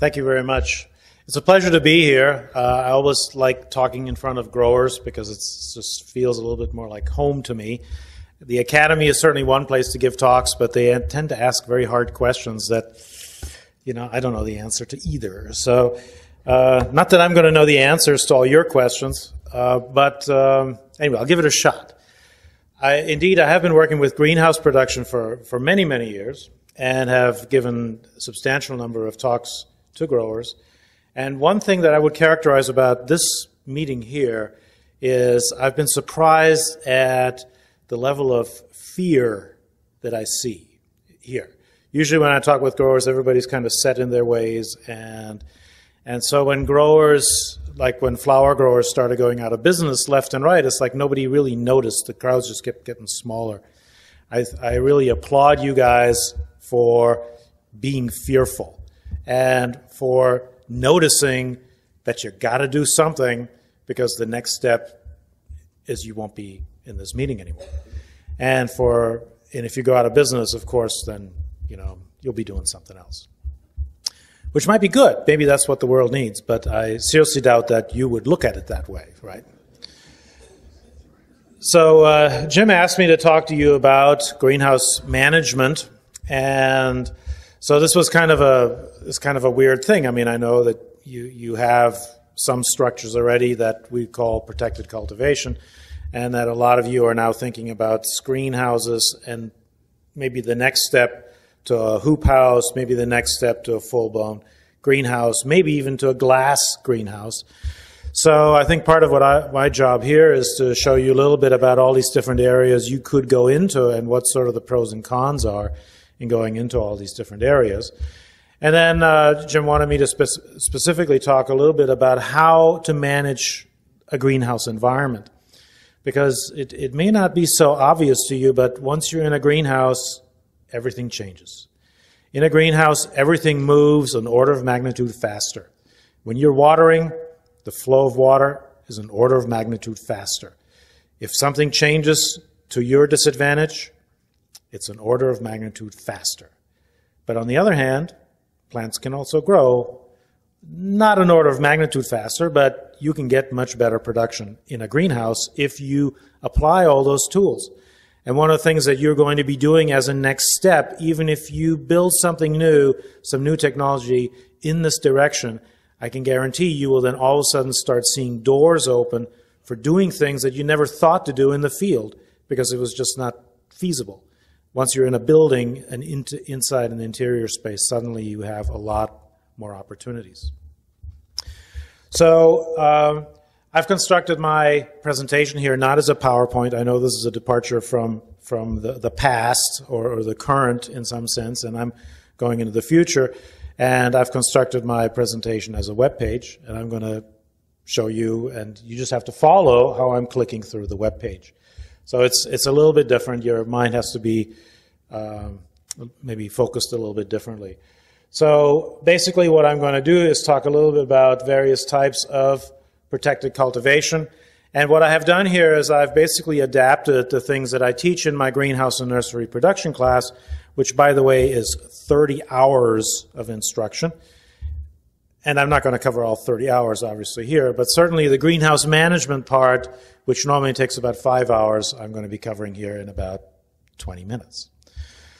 Thank you very much. It's a pleasure to be here. I always like talking in front of growers because it just feels a little bit more like home to me. The academy is certainly one place to give talks, but they tend to ask very hard questions that, you know, I don't know the answer to either. So not that I'm going to know the answers to all your questions, anyway, I'll give it a shot. Indeed, I have been working with greenhouse production for many, many years and have given a substantial number of talks to growers. And one thing that I would characterize about this meeting here is I've been surprised at the level of fear that I see here. Usually when I talk with growers, everybody's kind of set in their ways, and so when growers, like when flower growers started going out of business left and right, it's like nobody really noticed. The crowds just kept getting smaller. I really applaud you guys for being fearful and for noticing that you got to do something, because the next step is you won't be in this meeting anymore. And if you go out of business, of course, then, you know, you'll be doing something else, which might be good. Maybe that's what the world needs, but I seriously doubt that you would look at it that way, right? So Jim asked me to talk to you about greenhouse management, and so this was kind of a weird thing. I mean, I know that you have some structures already that we call protected cultivation, and that a lot of you are now thinking about screen houses, and maybe the next step to a hoop house, maybe the next step to a full-blown greenhouse, maybe even to a glass greenhouse. So I think part of what my job here is to show you a little bit about all these different areas you could go into and what sort of the pros and cons are in going into all these different areas. And then Jim wanted me to specifically talk a little bit about how to manage a greenhouse environment, because it may not be so obvious to you, but once you're in a greenhouse, everything changes. In a greenhouse, everything moves an order of magnitude faster. When you're watering, the flow of water is an order of magnitude faster. If something changes to your disadvantage, it's an order of magnitude faster. But on the other hand, plants can also grow, not an order of magnitude faster, but you can get much better production in a greenhouse if you apply all those tools. And one of the things that you're going to be doing as a next step, even if you build something new, some new technology in this direction, I can guarantee you will then all of a sudden start seeing doors open for doing things that you never thought to do in the field because it was just not feasible. Once you're in a building and inside an interior space, suddenly you have a lot more opportunities. So I've constructed my presentation here not as a PowerPoint. I know this is a departure from the past or the current in some sense, and I'm going into the future. And I've constructed my presentation as a web page, and I'm going to show you, and you just have to follow how I'm clicking through the web page. So it's a little bit different. Your mind has to be maybe focused a little bit differently. So basically what I'm going to do is talk a little bit about various types of protected cultivation. And what I have done here is I've basically adapted the things that I teach in my greenhouse and nursery production class, which, by the way, is 30 hours of instruction. And I'm not going to cover all 30 hours, obviously, here, but certainly the greenhouse management part, which normally takes about 5 hours, I'm going to be covering here in about 20 minutes.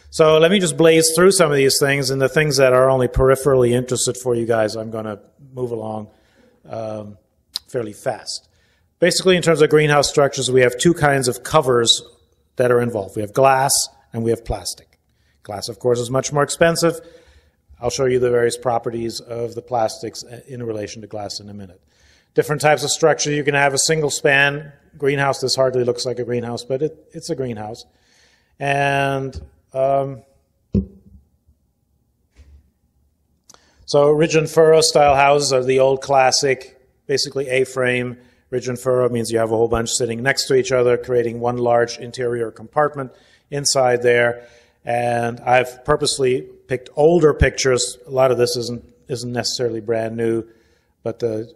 So let me just blaze through some of these things, and the things that are only peripherally interested for you guys, I'm going to move along fairly fast. Basically, in terms of greenhouse structures, we have two kinds of covers that are involved. We have glass and we have plastic. Glass, of course, is much more expensive. I'll show you the various properties of the plastics in relation to glass in a minute. Different types of structure. You can have a single span greenhouse. This hardly looks like a greenhouse, but it's a greenhouse. And so ridge and furrow style houses are the old classic, basically A-frame. Ridge and furrow means you have a whole bunch sitting next to each other, creating one large interior compartment inside there. And I've purposely picked older pictures. A lot of this isn't necessarily brand new, but the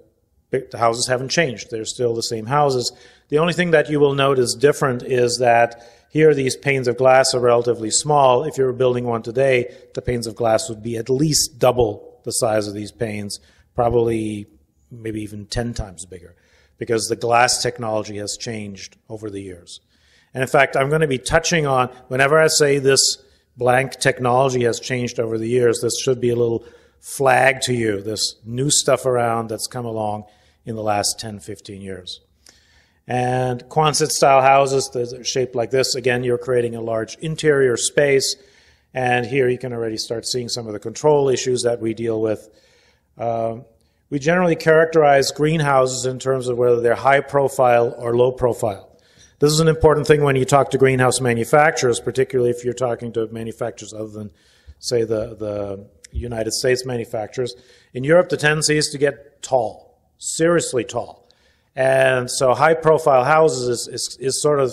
houses haven't changed. They're still the same houses. The only thing that you will note is different is that here these panes of glass are relatively small. If you were building one today, the panes of glass would be at least double the size of these panes, probably maybe even 10 times bigger, because the glass technology has changed over the years. And in fact, I'm going to be touching on, whenever I say this blank technology has changed over the years, this should be a little flag to you, this new stuff around that's come along in the last 10, 15 years. And Quonset-style houses that are shaped like this, again, you're creating a large interior space. And here you can already start seeing some of the control issues that we deal with. We generally characterize greenhouses in terms of whether they're high profile or low profile. This is an important thing when you talk to greenhouse manufacturers, particularly if you're talking to manufacturers other than, say, the United States manufacturers. In Europe, the tendency is to get tall, seriously tall. And so high-profile houses is sort of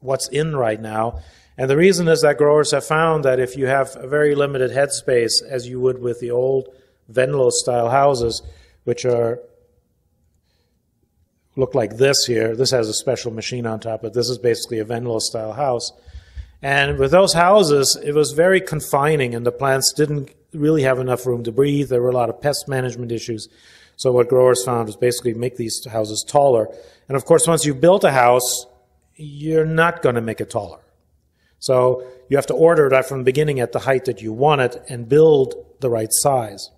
what's in right now. And the reason is that growers have found that if you have a very limited headspace, as you would with the old Venlo-style houses, which are look like this here. This has a special machine on top, but this is basically a Venlo-style house. And with those houses, it was very confining, and the plants didn't really have enough room to breathe. There were a lot of pest management issues. So what growers found was basically make these houses taller. And of course, once you've built a house, you're not going to make it taller. So you have to order that from the beginning at the height that you want it and build the right size.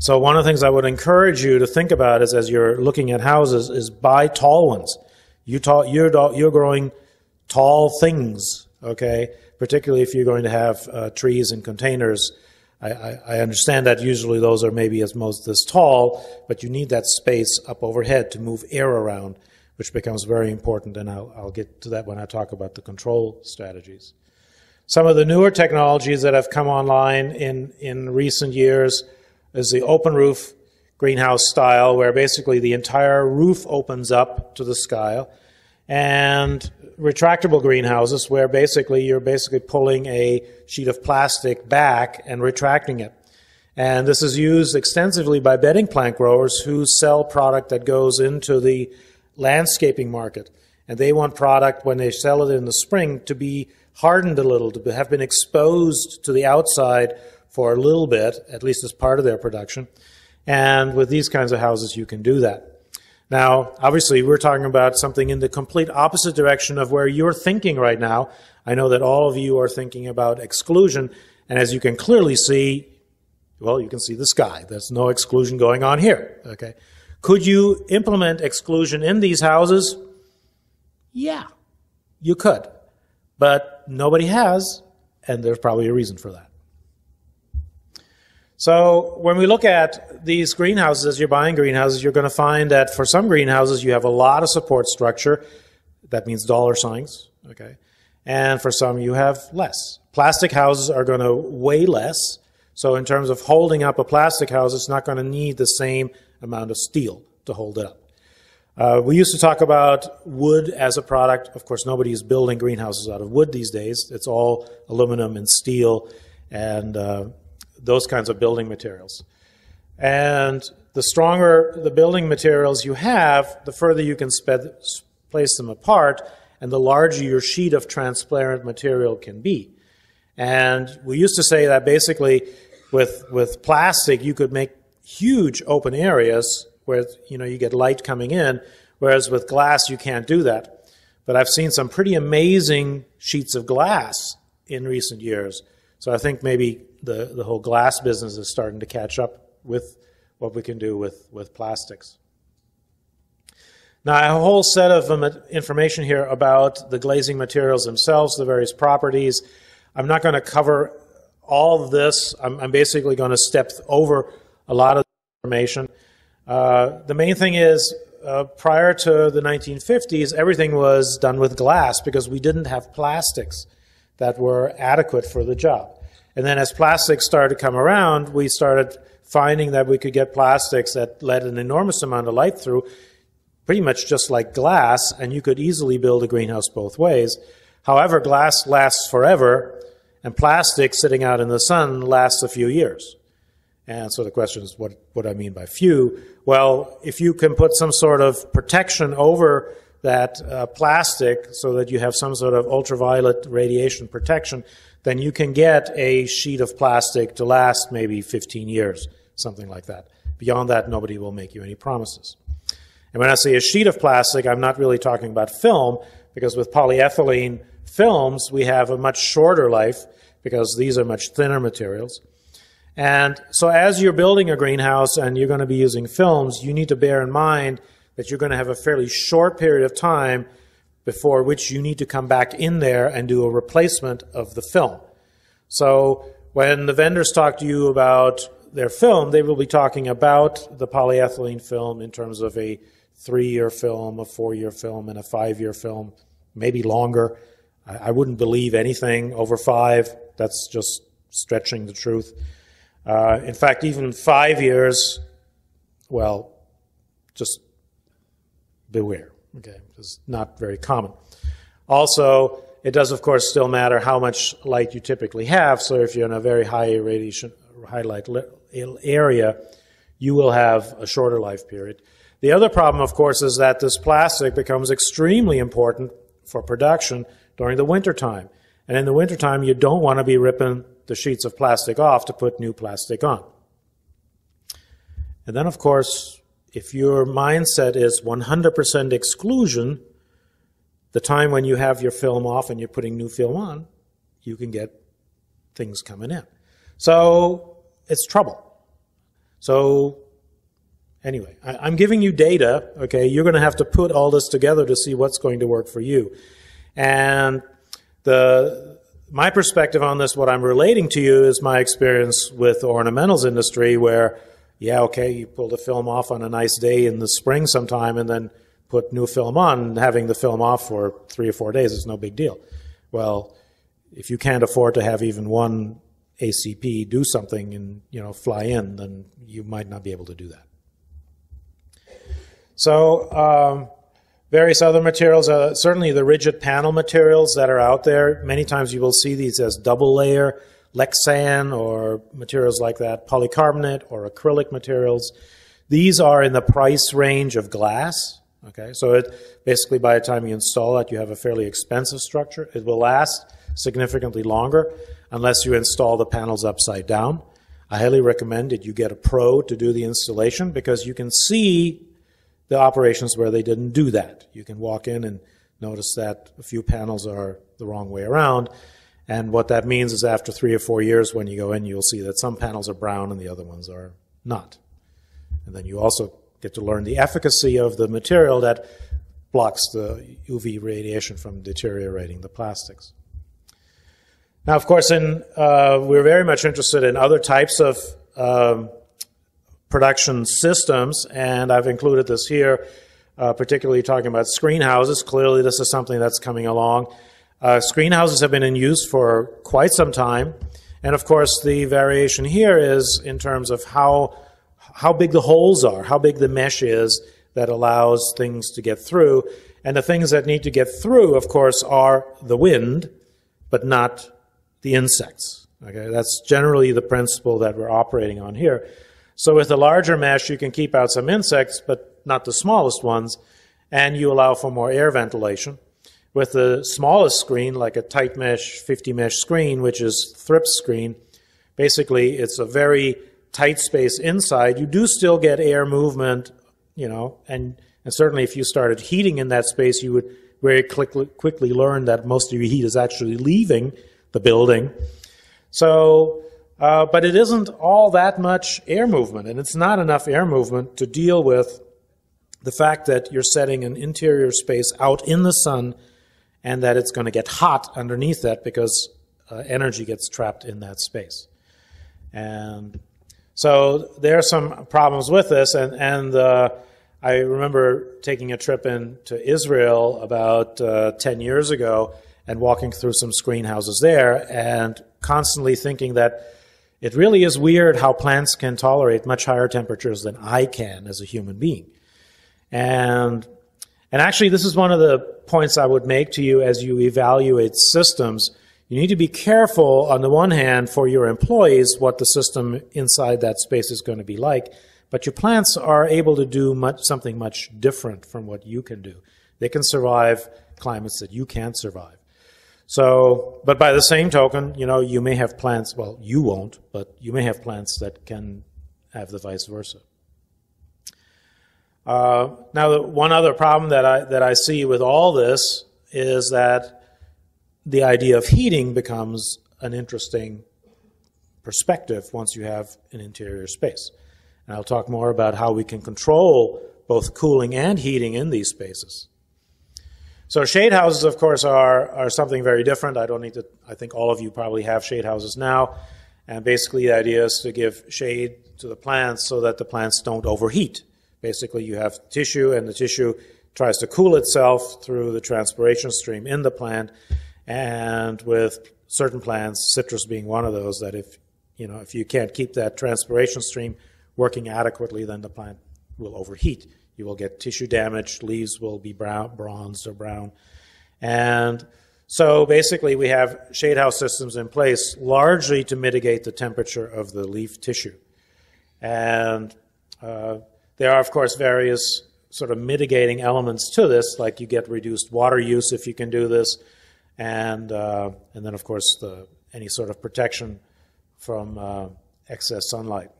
So one of the things I would encourage you to think about is, as you're looking at houses, is buy tall ones. You're growing tall things, okay? Particularly if you're going to have trees and containers. I understand that usually those are maybe as most this tall, but you need that space up overhead to move air around, which becomes very important, and I'll get to that when I talk about the control strategies. Some of the newer technologies that have come online in recent years is the open roof greenhouse style, where basically the entire roof opens up to the sky, and retractable greenhouses, where basically you're pulling a sheet of plastic back and retracting it. And this is used extensively by bedding plant growers who sell product that goes into the landscaping market. And they want product, when they sell it in the spring, to be hardened a little, to have been exposed to the outside for a little bit, at least as part of their production. And with these kinds of houses, you can do that. Now, obviously, we're talking about something in the complete opposite direction of where you're thinking right now. I know that all of you are thinking about exclusion, and as you can clearly see, well, you can see the sky. There's no exclusion going on here, okay? Could you implement exclusion in these houses? Yeah, you could, but nobody has, and there's probably a reason for that. So when we look at these greenhouses, as you're buying greenhouses, you're going to find that for some greenhouses, you have a lot of support structure. That means dollar signs, okay? And for some, you have less. Plastic houses are going to weigh less. So in terms of holding up a plastic house, it's not going to need the same amount of steel to hold it up. We used to talk about wood as a product. Of course, nobody is building greenhouses out of wood these days. It's all aluminum and steel and those kinds of building materials. And the stronger the building materials you have, the further you can place them apart, and the larger your sheet of transparent material can be. And we used to say that basically with plastic, you could make huge open areas where, you know, you get light coming in, whereas with glass, you can't do that. But I've seen some pretty amazing sheets of glass in recent years. So I think maybe the whole glass business is starting to catch up with what we can do with plastics. Now, I have a whole set of information here about the glazing materials themselves, the various properties. I'm not going to cover all of this. I'm basically going to step over a lot of information. The main thing is, prior to the 1950s, everything was done with glass because we didn't have plastics that were adequate for the job. And then as plastics started to come around, we started finding that we could get plastics that let an enormous amount of light through, pretty much just like glass, and you could easily build a greenhouse both ways. However, glass lasts forever, and plastic sitting out in the sun lasts a few years. And so the question is, what do I mean by few? Well, if you can put some sort of protection over that plastic so that you have some sort of ultraviolet radiation protection, then you can get a sheet of plastic to last maybe 15 years, something like that. Beyond that, nobody will make you any promises. And when I say a sheet of plastic, I'm not really talking about film, because with polyethylene films, we have a much shorter life because these are much thinner materials. And so as you're building a greenhouse and you're going to be using films, you need to bear in mind that you're going to have a fairly short period of time before which you need to come back in there and do a replacement of the film. So when the vendors talk to you about their film, they will be talking about the polyethylene film in terms of a 3-year film, a 4-year film, and a 5-year film, maybe longer. I wouldn't believe anything over 5. That's just stretching the truth. In fact, even 5 years, well, just beware. Okay, it's not very common. Also, it does, of course, still matter how much light you typically have. So if you're in a very high irradiation, high light area, you will have a shorter life period. The other problem, of course, is that this plastic becomes extremely important for production during the wintertime. And in the wintertime, you don't want to be ripping the sheets of plastic off to put new plastic on. And then, of course, if your mindset is 100% exclusion, the time when you have your film off and you're putting new film on, you can get things coming in. So it's trouble. So anyway, I'm giving you data, okay? You're going to have to put all this together to see what's going to work for you. And my perspective on this, what I'm relating to you, is my experience with the ornamentals industry where, yeah, okay, you pull the film off on a nice day in the spring sometime and then put new film on, and having the film off for 3 or 4 days is no big deal. Well, if you can't afford to have even one ACP do something and, you know, fly in, then you might not be able to do that. So various other materials, certainly the rigid panel materials that are out there, many times you will see these as double layer, Lexan or materials like that, polycarbonate or acrylic materials. These are in the price range of glass, okay? So it basically, by the time you install it, you have a fairly expensive structure. It will last significantly longer unless you install the panels upside down. I highly recommend that you get a pro to do the installation, because you can see the operations where they didn't do that. You can walk in and notice that a few panels are the wrong way around. And what that means is after 3 or 4 years, when you go in, you'll see that some panels are brown and the other ones are not. And then you also get to learn the efficacy of the material that blocks the UV radiation from deteriorating the plastics. Now, of course, we're very much interested in other types of production systems, and I've included this here, particularly talking about screen houses. Clearly, this is something that's coming along. Screen houses have been in use for quite some time, and of course, the variation here is in terms of how big the holes are, how big the mesh is that allows things to get through. And the things that need to get through, of course, are the wind, but not the insects. Okay, that's generally the principle that we're operating on here. So with a larger mesh, you can keep out some insects, but not the smallest ones, and you allow for more air ventilation. With the smallest screen, like a tight mesh, 50 mesh screen, which is thrips screen, basically it's a very tight space inside. You do still get air movement, you know, and certainly if you started heating in that space, you would very quickly learn that most of your heat is actually leaving the building. So but it isn't all that much air movement, and it's not enough air movement to deal with the fact that you're setting an interior space out in the sun and that it's going to get hot underneath that, because energy gets trapped in that space. And so there are some problems with this, and I remember taking a trip to Israel about 10 years ago and walking through some screen houses there and constantly thinking that it really is weird how plants can tolerate much higher temperatures than I can as a human being. And actually, this is one of the points I would make to you as you evaluate systems. You need to be careful, on the one hand, for your employees, what the system inside that space is going to be like, but your plants are able to do something much different from what you can do. They can survive climates that you can't survive. So, but by the same token, you know, you may have plants, well, you won't, but you may have plants that can have the vice versa. Now, one other problem that I see with all this is that the idea of heating becomes an interesting perspective once you have an interior space. And I'll talk more about how we can control both cooling and heating in these spaces. So shade houses, of course, are something very different. I don't need to, I think all of you probably have shade houses now. And basically the idea is to give shade to the plants so that the plants don't overheat. Basically you have tissue, and the tissue tries to cool itself through the transpiration stream in the plant. And with certain plants, citrus being one of those, that if you know, if you can't keep that transpiration stream working adequately, then the plant will overheat. You will get tissue damage, leaves will be brown, bronzed or brown. And so basically we have shade house systems in place largely to mitigate the temperature of the leaf tissue. And there are, of course, various sort of mitigating elements to this, like you get reduced water use if you can do this, and then, of course, any sort of protection from excess sunlight.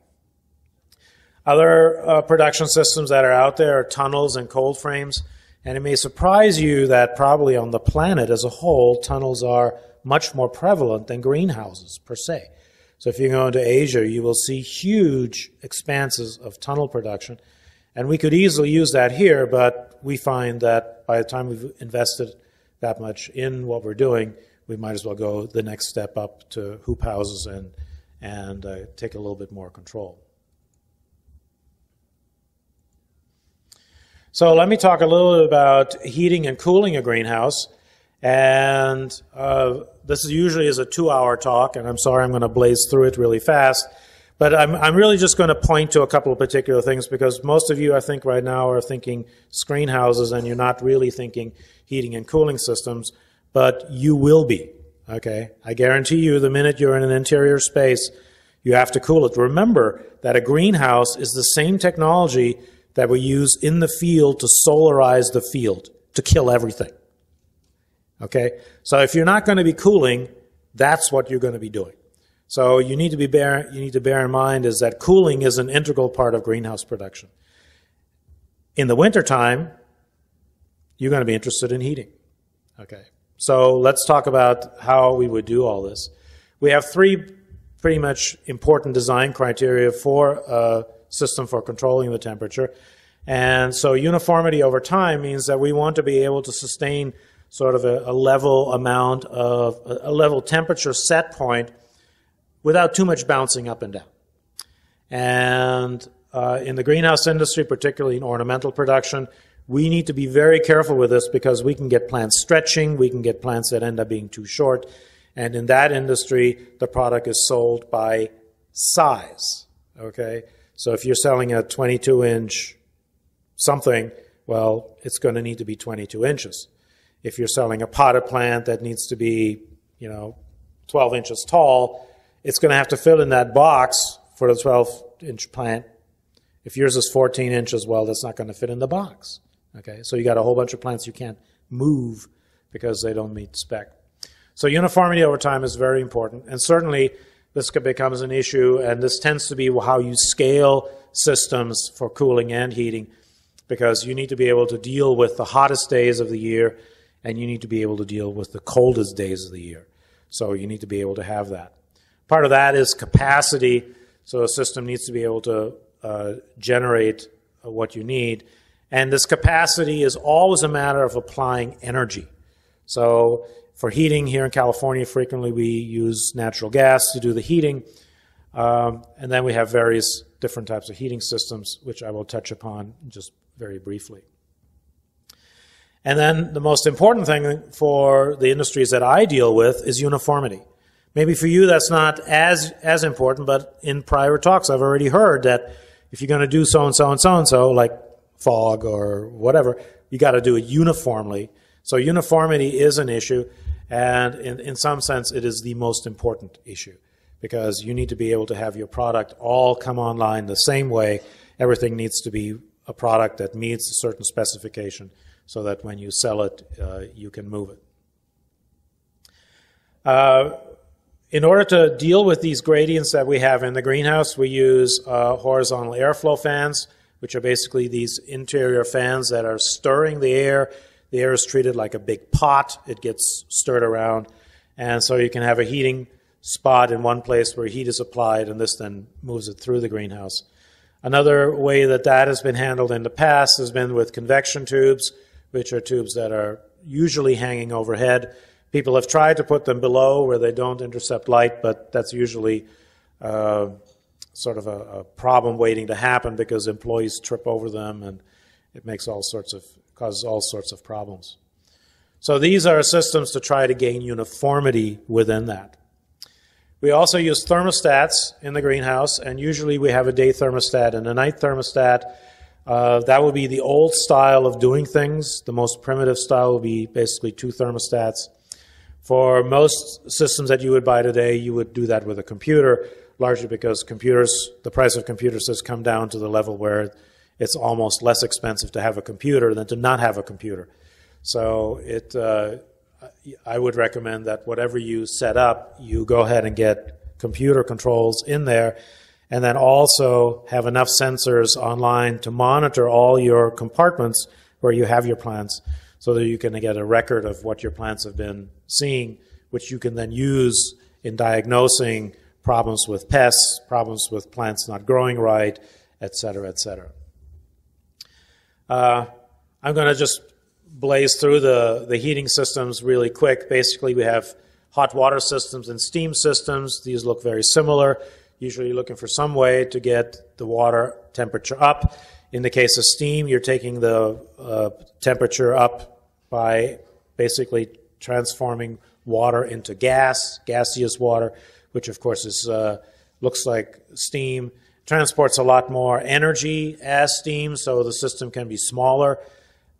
Other production systems that are out there are tunnels and cold frames, and it may surprise you that probably on the planet as a whole, tunnels are much more prevalent than greenhouses per se. So if you go into Asia, you will see huge expanses of tunnel production. And we could easily use that here, but we find that by the time we've invested that much in what we're doing, we might as well go the next step up to hoop houses and take a little bit more control. So let me talk a little bit about heating and cooling a greenhouse. And this is usually is a 2-hour talk, and I'm sorry I'm going to blaze through it really fast, but I'm really just going to point to a couple of particular things, because most of you, I think, right now are thinking screen houses, and you're not really thinking heating and cooling systems, but you will be, okay? I guarantee you the minute you're in an interior space, you have to cool it. Remember that a greenhouse is the same technology that we use in the field to solarize the field, to kill everything. Okay, so if you're not going to be cooling, that's what you're going to be doing. So you need to bear in mind is that cooling is an integral part of greenhouse production. In the wintertime, you're going to be interested in heating. Okay, so let's talk about how we would do all this. We have three pretty much important design criteria for a system for controlling the temperature. And so uniformity over time means that we want to be able to sustain sort of a level amount of a level temperature set point without too much bouncing up and down. And in the greenhouse industry, particularly in ornamental production, we need to be very careful with this, because we can get plants stretching, we can get plants that end up being too short, and in that industry, the product is sold by size, okay? So if you're selling a 22-inch something, well, it's going to need to be 22 inches. If you're selling a potted plant that needs to be, you know, 12 inches tall, it's going to have to fit in that box for the 12-inch plant. If yours is 14 inches, well, that's not going to fit in the box. Okay, so you got a whole bunch of plants you can't move because they don't meet spec. So uniformity over time is very important, and certainly this becomes an issue, and this tends to be how you scale systems for cooling and heating, because you need to be able to deal with the hottest days of the year, and you need to be able to deal with the coldest days of the year. So you need to be able to have that. Part of that is capacity, so a system needs to be able to generate what you need. And this capacity is always a matter of applying energy. So for heating here in California, frequently we use natural gas to do the heating, and then we have various different types of heating systems, which I will touch upon just very briefly. And then the most important thing for the industries that I deal with is uniformity. Maybe for you that's not as important, but in prior talks I've already heard that if you're going to do so-and-so and so-and-so, like fog or whatever, you got to do it uniformly. So uniformity is an issue, and in some sense it is the most important issue, because you need to be able to have your product all come online the same way. Everything needs to be a product that meets a certain specification, so that when you sell it, you can move it. In order to deal with these gradients that we have in the greenhouse, we use horizontal airflow fans, which are basically these interior fans that are stirring the air. The air is treated like a big pot. It gets stirred around. And so you can have a heating spot in one place where heat is applied, and this then moves it through the greenhouse. Another way that that has been handled in the past has been with convection tubes, which are tubes that are usually hanging overhead. People have tried to put them below where they don't intercept light, but that's usually sort of a problem waiting to happen because employees trip over them, and it makes all sorts of, causes all sorts of problems. So these are systems to try to gain uniformity within that. We also use thermostats in the greenhouse, and usually we have a day thermostat and a night thermostat. That would be the old style of doing things. The most primitive style would be basically two thermostats. For most systems that you would buy today, you would do that with a computer, largely because computers, the price of computers has come down to the level where it's almost less expensive to have a computer than to not have a computer. So it, I would recommend that whatever you set up, you go ahead and get computer controls in there, and then also have enough sensors online to monitor all your compartments where you have your plants, so that you can get a record of what your plants have been seeing, which you can then use in diagnosing problems with pests, problems with plants not growing right, et cetera, et cetera. I'm going to just blaze through the heating systems really quick. Basically, we have hot water systems and steam systems. These look very similar. Usually you're looking for some way to get the water temperature up. In the case of steam, you're taking the temperature up by basically transforming water into gas, gaseous water, which of course is, looks like steam. Transports a lot more energy as steam, so the system can be smaller.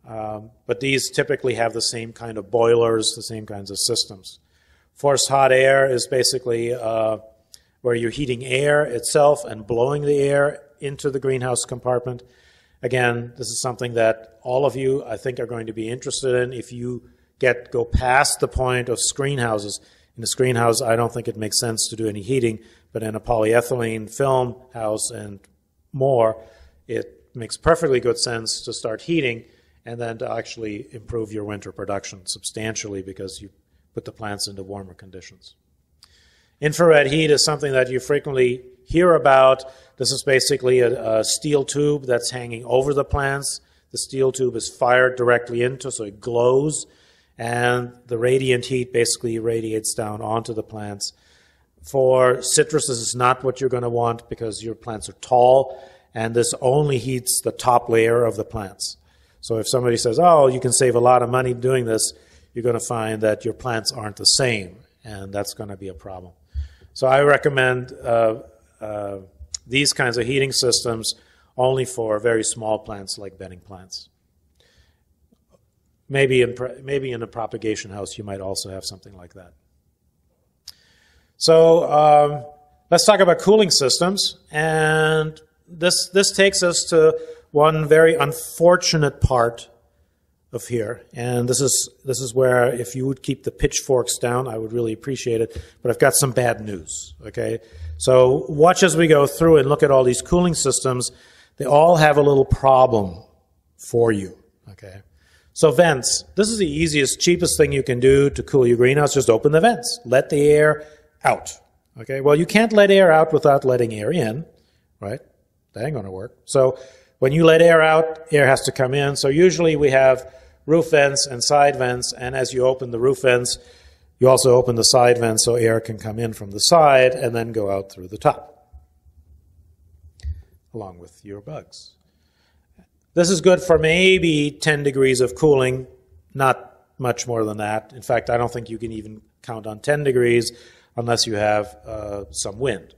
But these typically have the same kind of boilers, the same kinds of systems. Forced hot air is basically where you're heating air itself and blowing the air into the greenhouse compartment. Again, this is something that all of you, I think, are going to be interested in if you go past the point of screen houses. In a screen house, I don't think it makes sense to do any heating, but in a polyethylene film house and more, it makes perfectly good sense to start heating and then to actually improve your winter production substantially because you put the plants into warmer conditions. Infrared heat is something that you frequently hear about. This is basically a steel tube that's hanging over the plants. The steel tube is fired directly into, so it glows, and the radiant heat basically radiates down onto the plants. For citrus, this is not what you're going to want because your plants are tall, and this only heats the top layer of the plants. So if somebody says, oh, you can save a lot of money doing this, you're going to find that your plants aren't the same, and that's going to be a problem. So I recommend these kinds of heating systems only for very small plants like bedding plants. Maybe in a propagation house you might also have something like that. So let's talk about cooling systems, and this takes us to one very unfortunate part of here, and this is where if you would keep the pitchforks down, I would really appreciate it, but I've got some bad news, okay? So watch as we go through and look at all these cooling systems. They all have a little problem for you, okay? So vents, this is the easiest, cheapest thing you can do to cool your greenhouse. Just open the vents, let the air out, okay? Well, you can't let air out without letting air in, right? That ain't gonna work. So when you let air out, air has to come in. So usually we have roof vents and side vents, and as you open the roof vents, you also open the side vents so air can come in from the side and then go out through the top, along with your bugs. This is good for maybe 10 degrees of cooling, not much more than that. In fact, I don't think you can even count on 10 degrees unless you have some wind.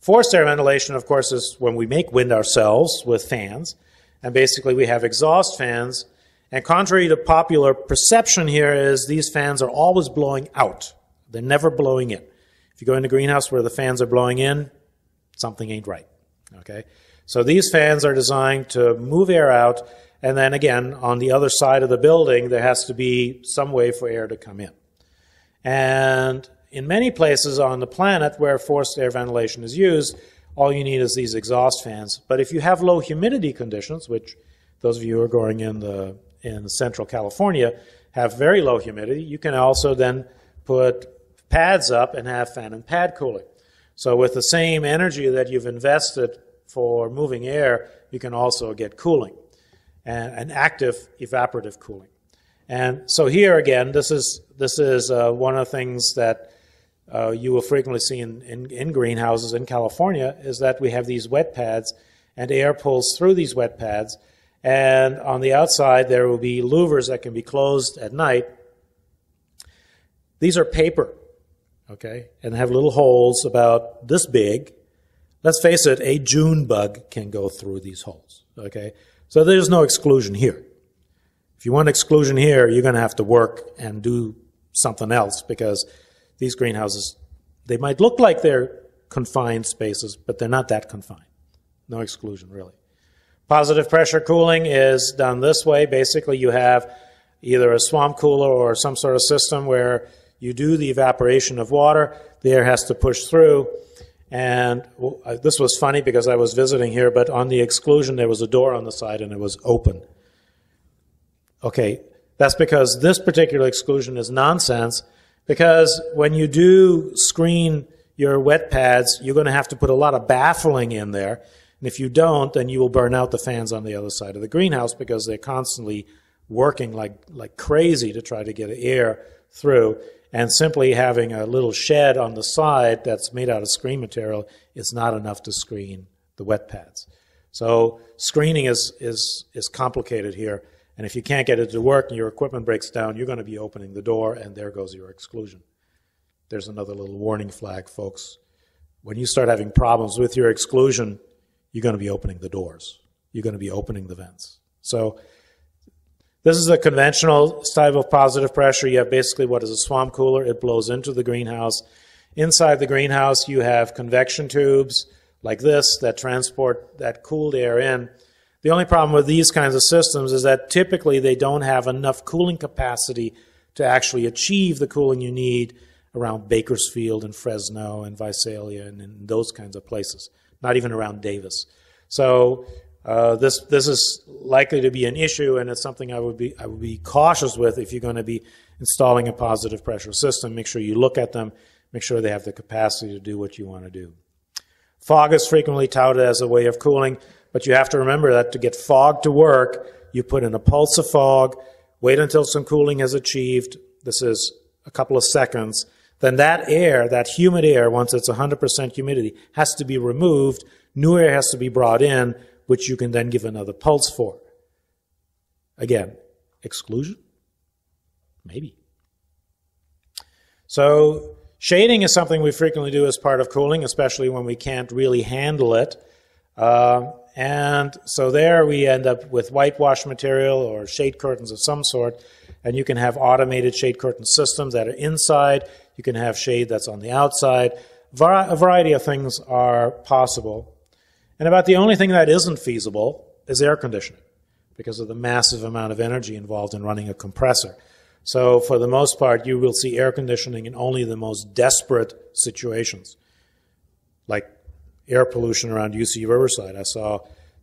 Forced air ventilation, of course, is when we make wind ourselves with fans, and basically we have exhaust fans, and contrary to popular perception here is these fans are always blowing out. They're never blowing in. If you go in a greenhouse where the fans are blowing in, something ain't right, okay? So these fans are designed to move air out, and then again, on the other side of the building, there has to be some way for air to come in. And In many places on the planet where forced air ventilation is used, all you need is these exhaust fans. But if you have low humidity conditions, which those of you who are going in Central California have very low humidity, you can also then put pads up and have fan and pad cooling. So with the same energy that you've invested for moving air, you can also get cooling, and active evaporative cooling. And so here again, this is one of the things that you will frequently see in greenhouses in California, is that we have these wet pads, and air pulls through these wet pads, and on the outside there will be louvers that can be closed at night. These are paper, okay, and have little holes about this big. Let's face it, a June bug can go through these holes, okay? So there's no exclusion here. If you want exclusion here, you're going to have to work and do something else, because these greenhouses, they might look like they're confined spaces, but they're not that confined. No exclusion, really. Positive pressure cooling is done this way. Basically, you have either a swamp cooler or some sort of system where you do the evaporation of water. The air has to push through. And this was funny because I was visiting here, but on the exclusion, there was a door on the side and it was open. Okay, that's because this particular exclusion is nonsense, because when you do screen your wet pads, you're going to have to put a lot of baffling in there. And if you don't, then you will burn out the fans on the other side of the greenhouse, because they're constantly working like crazy to try to get air through. And simply having a little shed on the side that's made out of screen material is not enough to screen the wet pads. So screening is complicated here. And if you can't get it to work and your equipment breaks down, you're going to be opening the door, and there goes your exclusion. There's another little warning flag, folks. When you start having problems with your exclusion, you're going to be opening the doors. You're going to be opening the vents. So this is a conventional type of positive pressure. You have basically what is a swamp cooler. It blows into the greenhouse. Inside the greenhouse, you have convection tubes like this that transport that cooled air in. The only problem with these kinds of systems is that typically they don't have enough cooling capacity to actually achieve the cooling you need around Bakersfield and Fresno and Visalia and in those kinds of places, not even around Davis. So this is likely to be an issue, and it's something I would be cautious with. If you're going to be installing a positive pressure system, make sure you look at them, make sure they have the capacity to do what you want to do. Fog is frequently touted as a way of cooling, but you have to remember that to get fog to work, you put in a pulse of fog, wait until some cooling is achieved. This is a couple of seconds. Then that air, that humid air, once it's 100% humidity, has to be removed. New air has to be brought in, which you can then give another pulse for. Again, exclusion? Maybe. So shading is something we frequently do as part of cooling, especially when we can't really handle it. And so there we end up with whitewash material or shade curtains of some sort. And you can have automated shade curtain systems that are inside. You can have shade that's on the outside. A variety of things are possible. And about the only thing that isn't feasible is air conditioning, because of the massive amount of energy involved in running a compressor. So for the most part, you will see air conditioning in only the most desperate situations, like air pollution around UC Riverside. I saw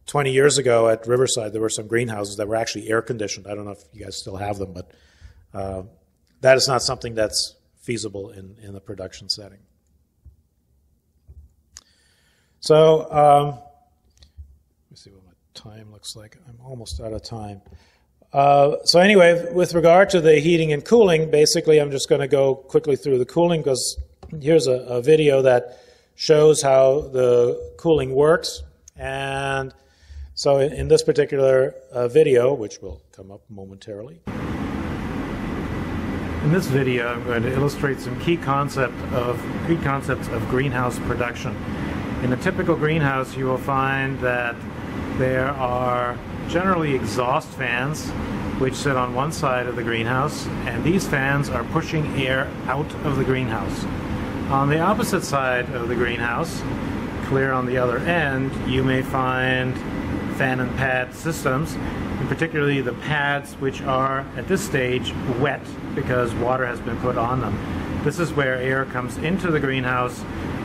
20 years ago at Riverside there were some greenhouses that were actually air conditioned. I don't know if you guys still have them, but that is not something that's feasible in the production setting. So let me see what my time looks like. I'm almost out of time. So anyway, with regard to the heating and cooling, basically I'm just going to go quickly through the cooling, because here's a video that shows how the cooling works. And so in this particular video, which will come up momentarily. In this video, I'm going to illustrate some key concepts of greenhouse production. In a typical greenhouse, you will find that there are generally exhaust fans which sit on one side of the greenhouse, and these fans are pushing air out of the greenhouse. On the opposite side of the greenhouse, clear on the other end, you may find fan and pad systems, and particularly the pads which are at this stage wet because water has been put on them. This is where air comes into the greenhouse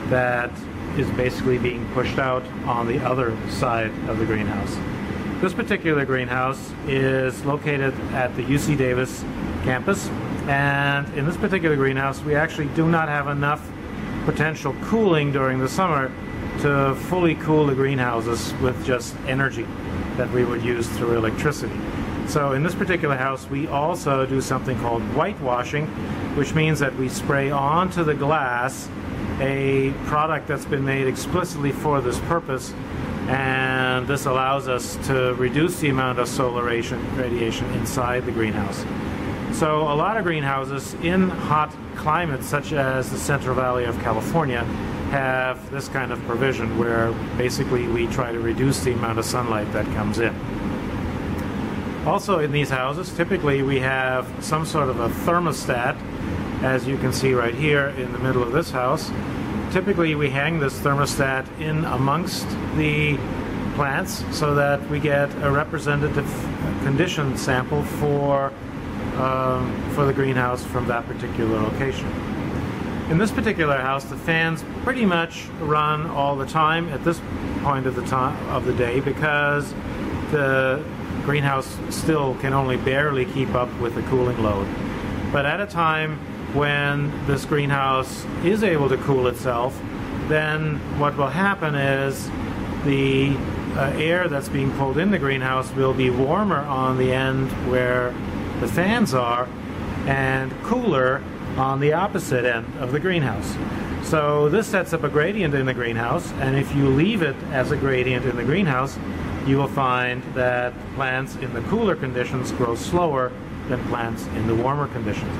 that is basically being pushed out on the other side of the greenhouse. This particular greenhouse is located at the UC Davis campus, and in this particular greenhouse we actually do not have enough potential cooling during the summer to fully cool the greenhouses with just energy that we would use through electricity. So in this particular house we also do something called whitewashing, which means that we spray onto the glass a product that's been made explicitly for this purpose, and this allows us to reduce the amount of solar radiation inside the greenhouse. So a lot of greenhouses in hot climates such as the Central Valley of California have this kind of provision where basically we try to reduce the amount of sunlight that comes in. Also in these houses typically we have some sort of a thermostat, as you can see right here in the middle of this house. Typically we hang this thermostat in amongst the plants so that we get a representative condition sample for the greenhouse from that particular location. In this particular house the fans pretty much run all the time at this point of the day because the greenhouse still can only barely keep up with the cooling load. But at a time when this greenhouse is able to cool itself, then what will happen is the air that's being pulled in the greenhouse will be warmer on the end where the fans are and cooler on the opposite end of the greenhouse. So this sets up a gradient in the greenhouse, and if you leave it as a gradient in the greenhouse, you will find that plants in the cooler conditions grow slower than plants in the warmer conditions.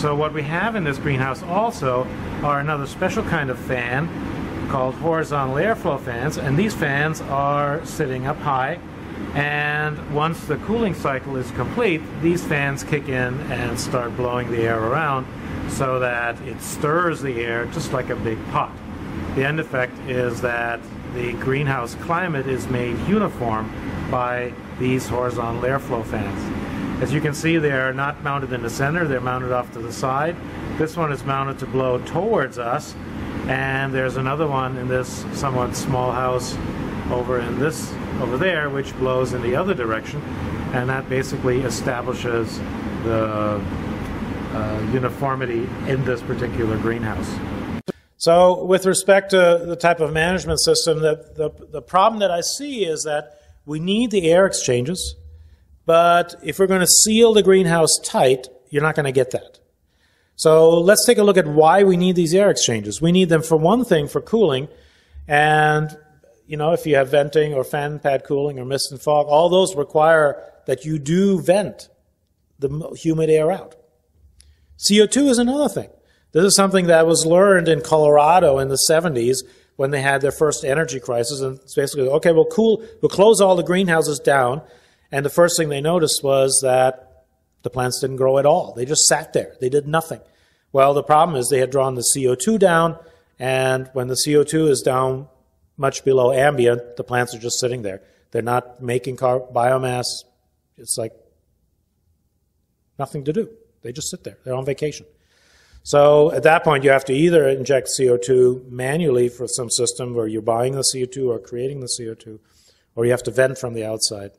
So what we have in this greenhouse also are another special kind of fan called horizontal airflow fans, and these fans are sitting up high, and once the cooling cycle is complete these fans kick in and start blowing the air around so that it stirs the air just like a big pot. The end effect is that the greenhouse climate is made uniform by these horizontal airflow fans. As you can see, they are not mounted in the center, they're mounted off to the side. This one is mounted to blow towards us, and there's another one in this somewhat small house over there which blows in the other direction, and that basically establishes the uniformity in this particular greenhouse. So with respect to the type of management system, the problem that I see is that we need the air exchanges. But if we're going to seal the greenhouse tight, you're not going to get that. So let's take a look at why we need these air exchanges. We need them, for one thing, for cooling. And, you know, if you have venting or fan pad cooling or mist and fog, all those require that you do vent the humid air out. CO2 is another thing. This is something that was learned in Colorado in the 70s when they had their first energy crisis. And it's basically, okay, we'll close all the greenhouses down. And the first thing they noticed was that the plants didn't grow at all. They just sat there. They did nothing. Well, the problem is they had drawn the CO2 down, and when the CO2 is down much below ambient, the plants are just sitting there. They're not making biomass. It's like nothing to do. They just sit there. They're on vacation. So at that point, you have to either inject CO2 manually for some system where you're buying the CO2 or creating the CO2, or you have to vent from the outside.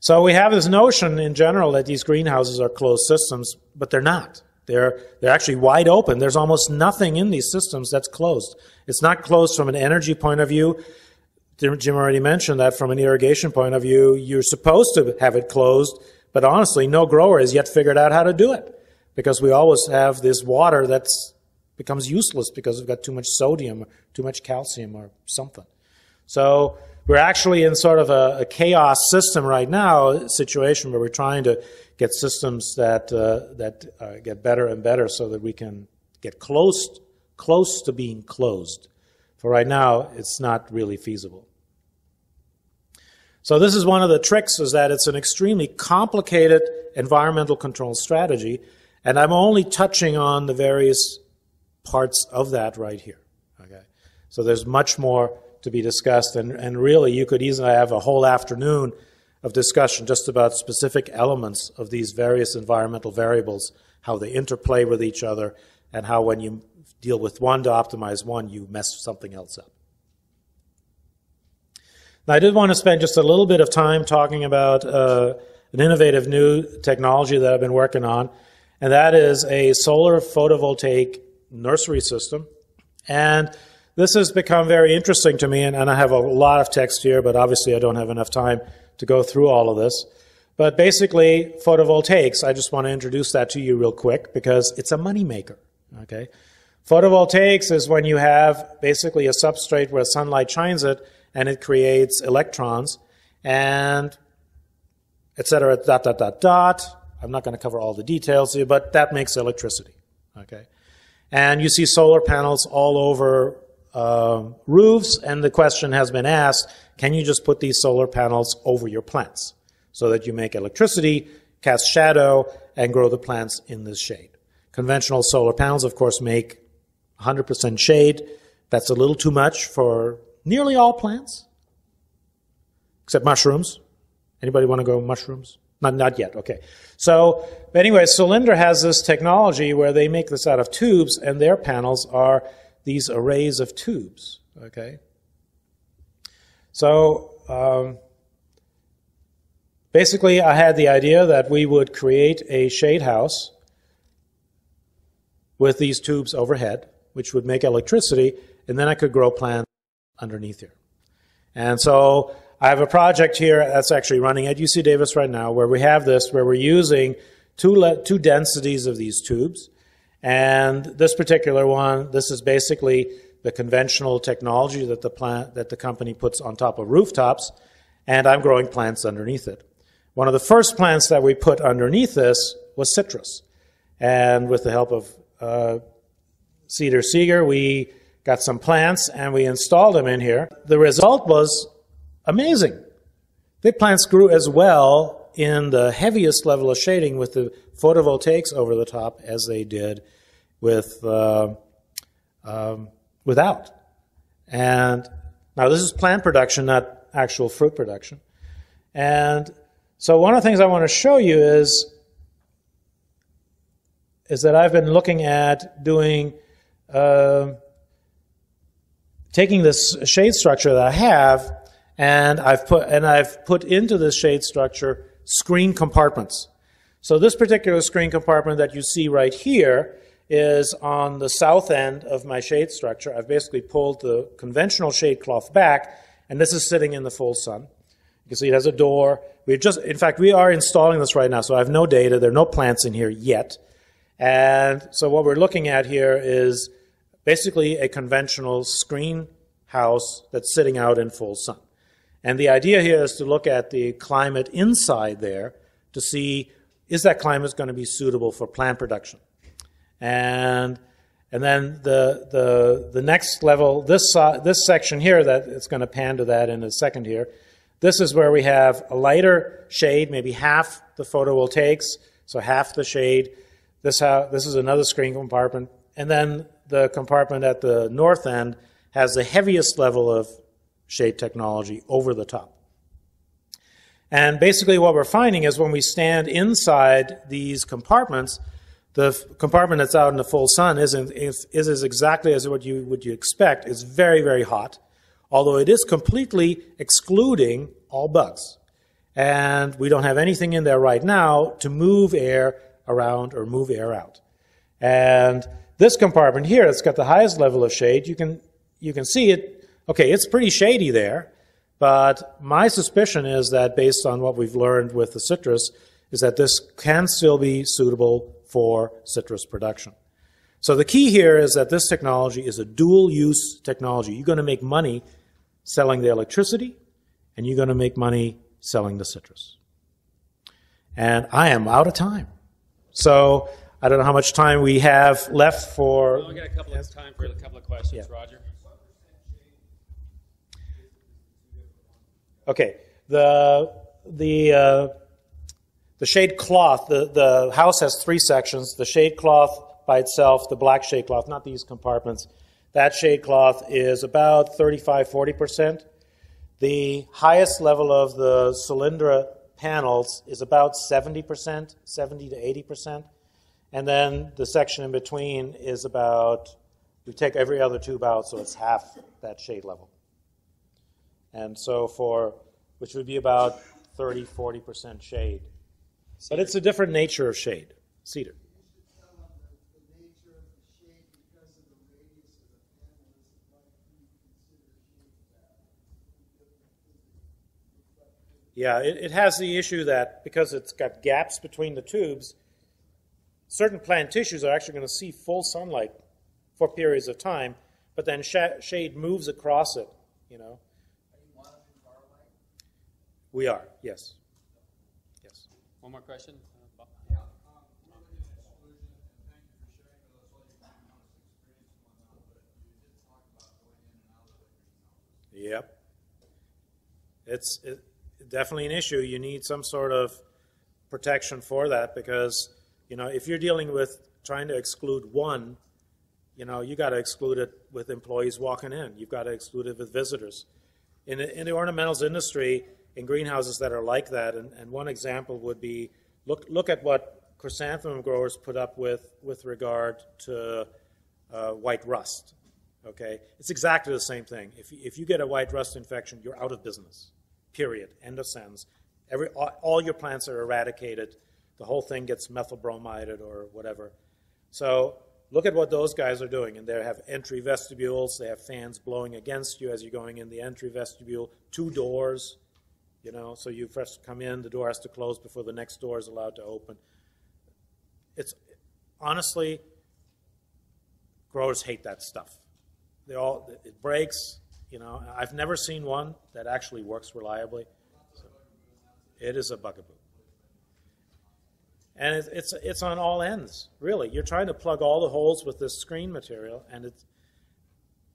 So we have this notion in general that these greenhouses are closed systems, but they're not. They're actually wide open. There's almost nothing in these systems that's closed. It's not closed from an energy point of view. Jim already mentioned that from an irrigation point of view, you're supposed to have it closed, but honestly, no grower has yet figured out how to do it because we always have this water that becomes useless because we've got too much sodium, too much calcium or something. So we're actually in sort of a chaos system right now, situation where we're trying to get systems that get better and better so that we can get close to being closed. For right now, it's not really feasible. So this is one of the tricks, is that it's an extremely complicated environmental control strategy, and I'm only touching on the various parts of that right here. Okay, so there's much more to be discussed, and really you could easily have a whole afternoon of discussion just about specific elements of these various environmental variables how they interplay with each other, and how when you deal with one to optimize one, you mess something else up. Now, I did want to spend just a little bit of time talking about an innovative new technology that I've been working on, and that is a solar photovoltaic nursery system. And this has become very interesting to me, and I have a lot of text here, but obviously I don't have enough time to go through all of this. But basically, photovoltaics, I just want to introduce that to you real quick because it's a moneymaker, okay? Photovoltaics is when you have basically a substrate where sunlight shines it, and it creates electrons, and et cetera, dot, dot, dot, dot. I'm not going to cover all the details here, but that makes electricity, okay? And you see solar panels all over roofs, and the question has been asked, can you just put these solar panels over your plants so that you make electricity, cast shadow, and grow the plants in this shade? Conventional solar panels, of course, make 100% shade. That's a little too much for nearly all plants, except mushrooms. Anybody want to go mushrooms? Not yet, okay. So anyway, Solyndra has this technology where they make this out of tubes, and their panels are these arrays of tubes, okay? So basically I had the idea that we would create a shade house with these tubes overhead, which would make electricity, and then I could grow plants underneath here. And so I have a project here that's actually running at UC Davis right now where we have this, where we're using two densities of these tubes. And this particular one, this is basically the conventional technology that the company puts on top of rooftops, and I'm growing plants underneath it. One of the first plants that we put underneath this was citrus. And with the help of Cedar Seeger, we got some plants and we installed them in here. The result was amazing. The plants grew as well in the heaviest level of shading with the photovoltaics over the top as they did with without. And now this is plant production, not actual fruit production. And so one of the things I want to show you is that I've been looking at doing taking this shade structure that I have, and I've put into this shade structure screen compartments. So this particular screen compartment that you see right here is on the south end of my shade structure. I've basically pulled the conventional shade cloth back, and this is sitting in the full sun. You can see it has a door. In fact, we are installing this right now, so I have no data. There are no plants in here yet. And so what we're looking at here is basically a conventional screen house that's sitting out in full sun. And the idea here is to look at the climate inside there to see, is that climate going to be suitable for plant production? And then the next level, this section here, that it's going to pan to that in a second here, this is where we have a lighter shade, maybe half the photovoltaics, so half the shade. This is another screen compartment. And then the compartment at the north end has the heaviest level of shade technology over the top. And basically what we're finding is when we stand inside these compartments, the compartment that's out in the full sun is exactly as what you expect. It's very, very hot, although it is completely excluding all bugs. And we don't have anything in there right now to move air around or move air out. And this compartment here, it's got the highest level of shade. You can see it. Okay, it's pretty shady there, but my suspicion is that based on what we've learned with the citrus is that this can still be suitable for citrus production. So the key here is that this technology is a dual-use technology. You're going to make money selling the electricity, and you're going to make money selling the citrus. And I am out of time. So I don't know how much time we have left for... Well, we've got a couple of time for a couple of questions, yeah. Roger. Okay, the shade cloth, the house has three sections, the shade cloth by itself, the black shade cloth, not these compartments. That shade cloth is about 35–40%. The highest level of the Solyndra panels is about 70%, 70 to 80%. And then the section in between is about, we take every other tube out, so it's half that shade level. And so for, which would be about 30, 40% shade. Cedar. But it's a different nature of shade, cedar. Yeah, it has the issue that because it's got gaps between the tubes, certain plant tissues are actually going to see full sunlight for periods of time, but then shade moves across it, you know. Are you monitoring far away? We are, yes. Yes. One more question? Yep. It's definitely an issue. You need some sort of protection for that because, you know, if you're dealing with trying to exclude one, you know, you got to exclude it with employees walking in. You've got to exclude it with visitors. In the ornamentals industry, in greenhouses that are like that, and one example would be, look at what chrysanthemum growers put up with regard to white rust, okay? It's exactly the same thing. If you get a white rust infection, you're out of business. Period. End of sentence. All your plants are eradicated. The whole thing gets methylbromided or whatever. So look at what those guys are doing. And they have entry vestibules. They have fans blowing against you as you're going in the entry vestibule. Two doors, you know, so you first come in. The door has to close before the next door is allowed to open. It's honestly, growers hate that stuff. It breaks. You know, I've never seen one that actually works reliably. So it is a bugaboo. And it's on all ends, really. You're trying to plug all the holes with this screen material, and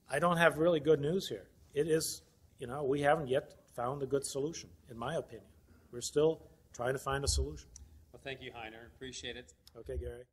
I don't have really good news here. It is, you know, we haven't yet found a good solution, in my opinion. We're still trying to find a solution. Well, thank you, Heiner. Appreciate it. Okay, Gary.